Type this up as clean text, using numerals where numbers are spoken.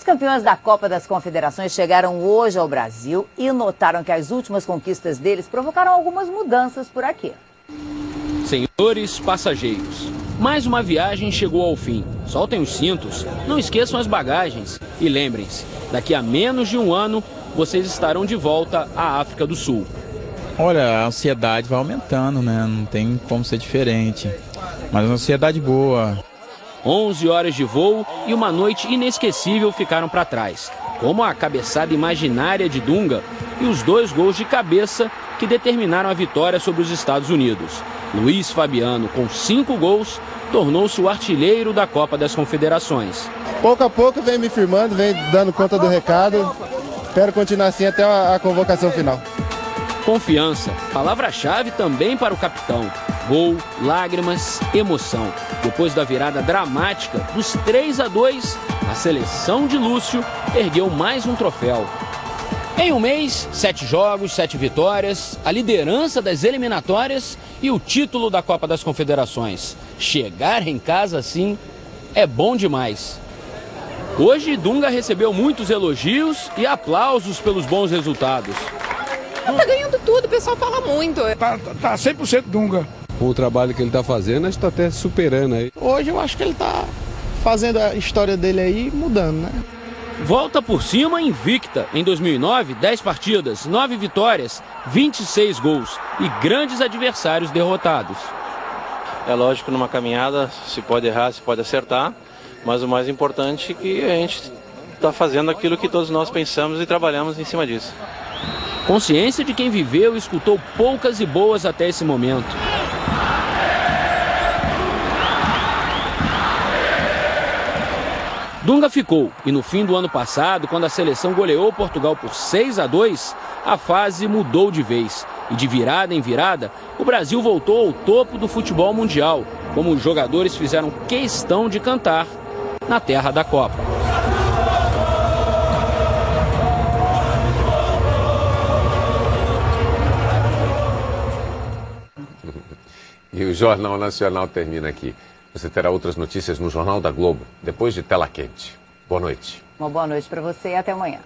Os campeões da Copa das Confederações chegaram hoje ao Brasil e notaram que as últimas conquistas deles provocaram algumas mudanças por aqui. Senhores passageiros, mais uma viagem chegou ao fim. Soltem os cintos, não esqueçam as bagagens e lembrem-se, daqui a menos de um ano vocês estarão de volta à África do Sul. Olha, a ansiedade vai aumentando, né? Não tem como ser diferente, mas uma ansiedade boa. 11 horas de voo e uma noite inesquecível ficaram para trás, como a cabeçada imaginária de Dunga e os dois gols de cabeça que determinaram a vitória sobre os Estados Unidos. Luiz Fabiano, com 5 gols, tornou-se o artilheiro da Copa das Confederações. Pouco a pouco vem me firmando, vem dando conta do recado. Espero continuar assim até a convocação final. Confiança, palavra-chave também para o capitão. Gol, lágrimas, emoção. Depois da virada dramática dos 3-2, a seleção de Lúcio ergueu mais um troféu. Em um mês, 7 jogos, 7 vitórias, a liderança das eliminatórias e o título da Copa das Confederações. Chegar em casa assim é bom demais. Hoje, Dunga recebeu muitos elogios e aplausos pelos bons resultados. Tá ganhando tudo, o pessoal fala muito. Tá 100% Dunga. O trabalho que ele tá fazendo, a gente tá até superando aí. Hoje eu acho que ele tá fazendo a história dele aí, mudando, né? Volta por cima invicta. Em 2009, 10 partidas, 9 vitórias, 26 gols e grandes adversários derrotados. É lógico, numa caminhada se pode errar, se pode acertar, mas o mais importante é que a gente tá fazendo aquilo que todos nós pensamos e trabalhamos em cima disso. Consciência de quem viveu e escutou poucas e boas até esse momento. Dunga ficou e no fim do ano passado, quando a seleção goleou Portugal por 6-2, a fase mudou de vez. E de virada em virada, o Brasil voltou ao topo do futebol mundial, como os jogadores fizeram questão de cantar na terra da Copa. E o Jornal Nacional termina aqui. Você terá outras notícias no Jornal da Globo, depois de Tela Quente. Boa noite. Uma boa noite para você e até amanhã.